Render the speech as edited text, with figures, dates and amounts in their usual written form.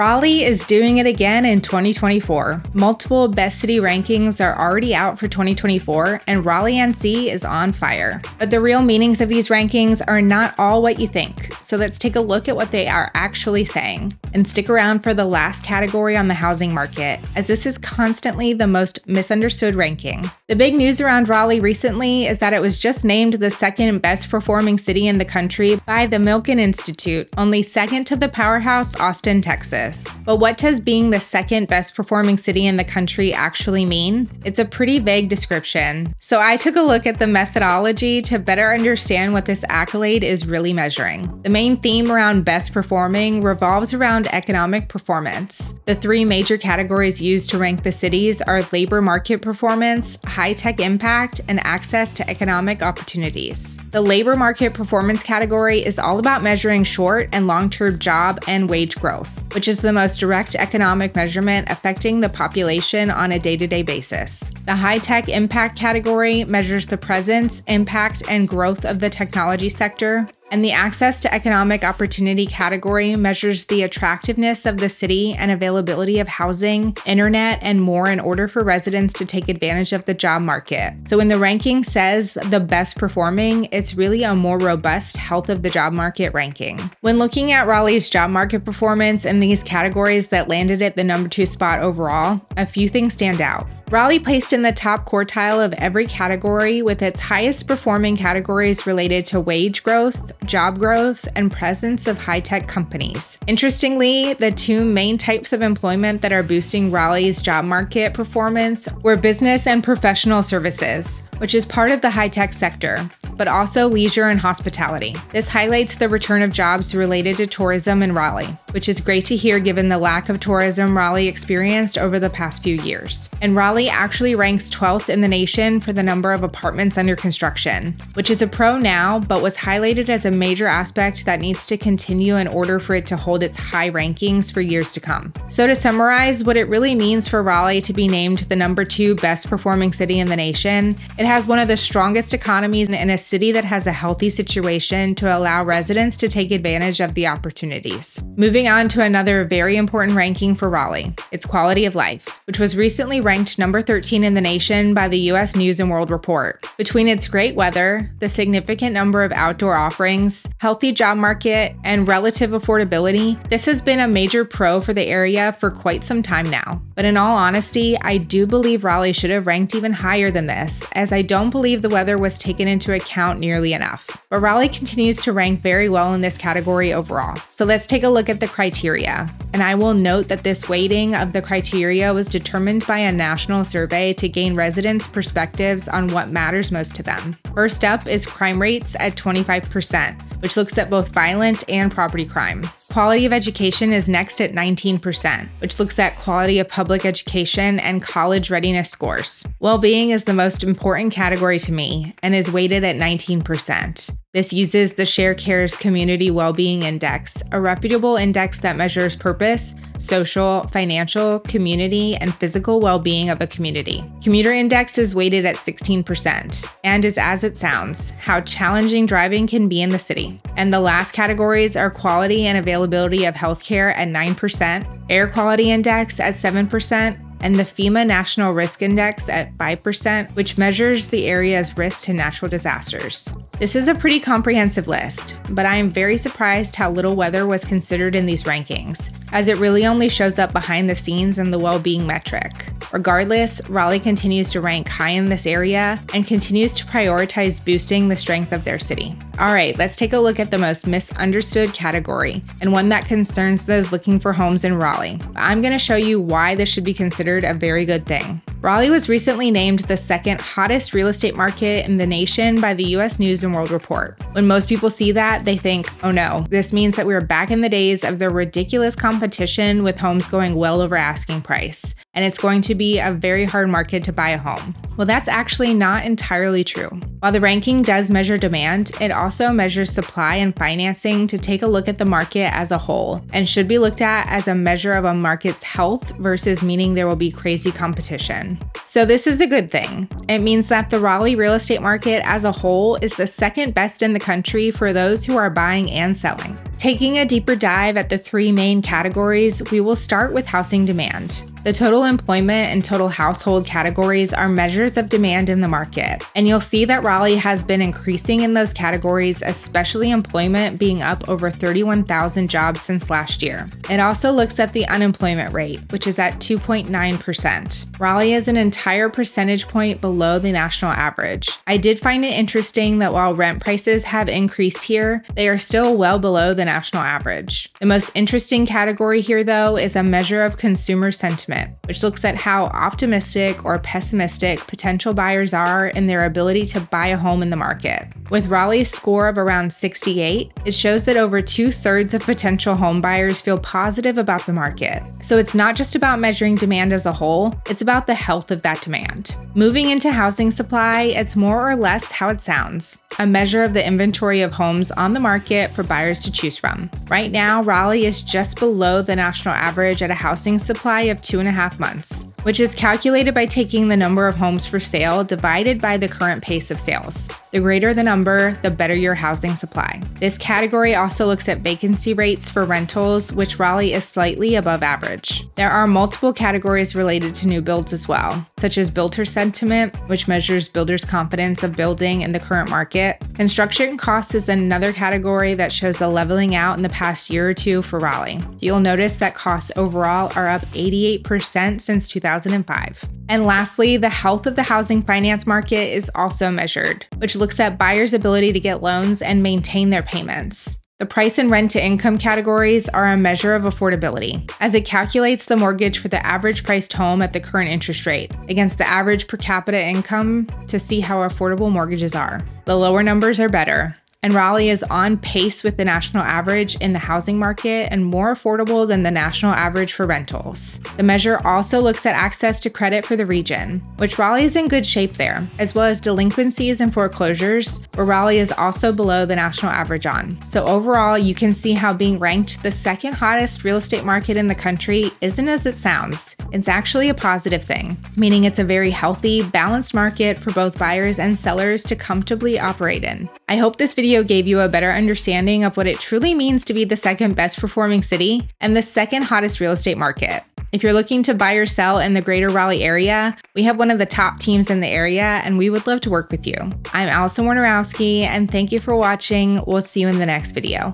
Raleigh is doing it again in 2024. Multiple best city rankings are already out for 2024, and Raleigh NC is on fire. But the real meanings of these rankings are not all what you think, so let's take a look at what they are actually saying. And stick around for the last category on the housing market, as this is constantly the most misunderstood ranking. The big news around Raleigh recently is that it was just named the second best performing city in the country by the Milken Institute, only second to the powerhouse Austin, Texas. But what does being the second best performing city in the country actually mean? It's a pretty vague description. So I took a look at the methodology to better understand what this accolade is really measuring. The main theme around best performing revolves around economic performance. The three major categories used to rank the cities are labor market performance, high-tech impact, and access to economic opportunities. The labor market performance category is all about measuring short and long-term job and wage growth, which is the most direct economic measurement affecting the population on a day-to-day basis. The high-tech impact category measures the presence, impact, and growth of the technology sector. And the access to economic opportunity category measures the attractiveness of the city and availability of housing, internet, and more in order for residents to take advantage of the job market. So when the ranking says the best performing, it's really a more robust health of the job market ranking. When looking at Raleigh's job market performance in these categories that landed at the number 2 spot overall, a few things stand out. Raleigh placed in the top quartile of every category, with its highest performing categories related to wage growth, job growth, and presence of high-tech companies. Interestingly, the two main types of employment that are boosting Raleigh's job market performance were business and professional services, which is part of the high-tech sector, but also leisure and hospitality. This highlights the return of jobs related to tourism in Raleigh, which is great to hear given the lack of tourism Raleigh experienced over the past few years. And Raleigh actually ranks 12th in the nation for the number of apartments under construction, which is a pro now, but was highlighted as a major aspect that needs to continue in order for it to hold its high rankings for years to come. So to summarize what it really means for Raleigh to be named the number 2 best performing city in the nation, it has one of the strongest economies in a city that has a healthy situation to allow residents to take advantage of the opportunities. Moving on to another very important ranking for Raleigh, its quality of life, which was recently ranked number 13 in the nation by the U.S. News and World Report. Between its great weather, the significant number of outdoor offerings, healthy job market, and relative affordability, this has been a major pro for the area for quite some time now. But in all honesty, I do believe Raleigh should have ranked even higher than this, as I don't believe the weather was taken into account nearly enough. But Raleigh continues to rank very well in this category overall. So let's take a look at the criteria. And I will note that this weighting of the criteria was determined by a national survey to gain residents' perspectives on what matters most to them. First up is crime rates at 25%, which looks at both violent and property crime. Quality of education is next at 19%, which looks at quality of public education and college readiness scores. Well-being is the most important category to me and is weighted at 19%. This uses the Sharecare's Community Wellbeing Index, a reputable index that measures purpose, social, financial, community, and physical well-being of a community. Commuter Index is weighted at 16% and is as it sounds, how challenging driving can be in the city. And the last categories are quality and availability of healthcare at 9%, air quality index at 7%, and the FEMA National Risk Index at 5%, which measures the area's risk to natural disasters. This is a pretty comprehensive list, but I am very surprised how little weather was considered in these rankings, as it really only shows up behind the scenes in the well-being metric. Regardless, Raleigh continues to rank high in this area and continues to prioritize boosting the strength of their city. All right, let's take a look at the most misunderstood category, and one that concerns those looking for homes in Raleigh. I'm going to show you why this should be considered a very good thing. Raleigh was recently named the second hottest real estate market in the nation by the U.S. News and World Report. When most people see that, they think, oh no, this means that we're back in the days of the ridiculous competition with homes going well over asking price, and it's going to be a very hard market to buy a home. Well, that's actually not entirely true. While the ranking does measure demand, it also measures supply and financing to take a look at the market as a whole, and should be looked at as a measure of a market's health versus meaning there will be crazy competition. So this is a good thing. It means that the Raleigh real estate market as a whole is the second best in the country for those who are buying and selling. Taking a deeper dive at the three main categories, we will start with housing demand. The total employment and total household categories are measures of demand in the market, and you'll see that Raleigh has been increasing in those categories, especially employment being up over 31,000 jobs since last year. It also looks at the unemployment rate, which is at 2.9%. Raleigh is an entire percentage point below the national average. I did find it interesting that while rent prices have increased here, they are still well below the national average. The most interesting category here, though, is a measure of consumer sentiment, which looks at how optimistic or pessimistic potential buyers are in their ability to buy a home in the market. With Raleigh's score of around 68, it shows that over 2/3 of potential home buyers feel positive about the market. So it's not just about measuring demand as a whole, it's about the health of that demand. Moving into housing supply, it's more or less how it sounds, a measure of the inventory of homes on the market for buyers to choose from. Right now, Raleigh is just below the national average at a housing supply of 2.5 months, which is calculated by taking the number of homes for sale divided by the current pace of sales. The greater the number, the better your housing supply. This category also looks at vacancy rates for rentals, which Raleigh is slightly above average. There are multiple categories related to new builds as well, such as builder sentiment, which measures builders' confidence of building in the current market. Construction costs is another category that shows a leveling out in the past year or two for Raleigh. You'll notice that costs overall are up 88% since 2005. And lastly, the health of the housing finance market is also measured, which looks at buyers' ability to get loans and maintain their payments. The price and rent-to-income categories are a measure of affordability, as it calculates the mortgage for the average priced home at the current interest rate against the average per capita income to see how affordable mortgages are. The lower numbers are better, and Raleigh is on pace with the national average in the housing market and more affordable than the national average for rentals. The measure also looks at access to credit for the region, which Raleigh is in good shape there, as well as delinquencies and foreclosures, where Raleigh is also below the national average on. So overall, you can see how being ranked the second hottest real estate market in the country isn't as it sounds. It's actually a positive thing, meaning it's a very healthy, balanced market for both buyers and sellers to comfortably operate in. I hope this video gave you a better understanding of what it truly means to be the second best performing city and the second hottest real estate market. If you're looking to buy or sell in the greater Raleigh area, we have one of the top teams in the area and we would love to work with you. I'm Alison Wojnarowski, and thank you for watching. We'll see you in the next video.